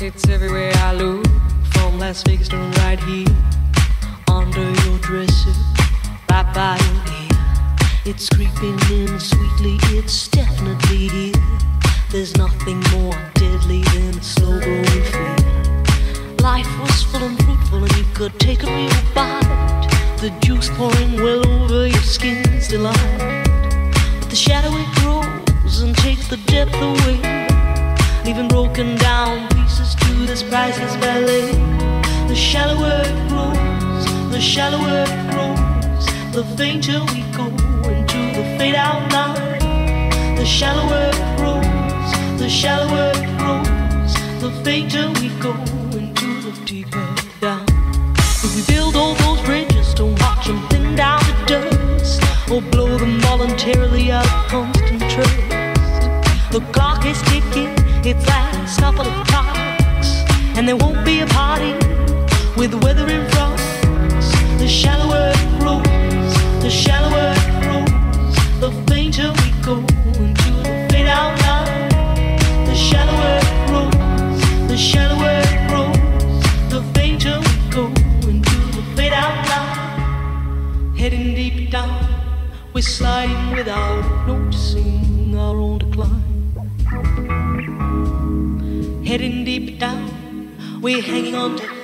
It's everywhere I look, from Las Vegas to right here, under your dresser, right by your ear. It's creeping in sweetly, it's definitely here. There's nothing more deadly than a slow going fear. Life was full and fruitful and you could take a real bite, the juice pouring well over your skin's delight. But the shadow it grows and takes the depth away, leaving broken down pieces to this priceless ballet. The shallower it grows, the shallower it grows, the fainter we go into the fade-out line. The shallower it grows, the shallower it grows, the fainter we go into the deeper down. If we build all those bridges, don't watch them thin down the dust, or blow them voluntarily out of constant trust. The clock is ticking, it's last couple of talks, and there won't be a party with weather in front. The shallower it grows, the shallower it grows, the fainter we go into the fade-out line. The shallower it grows, the shallower it grows, the fainter we go into the fade-out line. Heading deep down, we're sliding without noticing our own decline. Heading deep down, we're hanging on to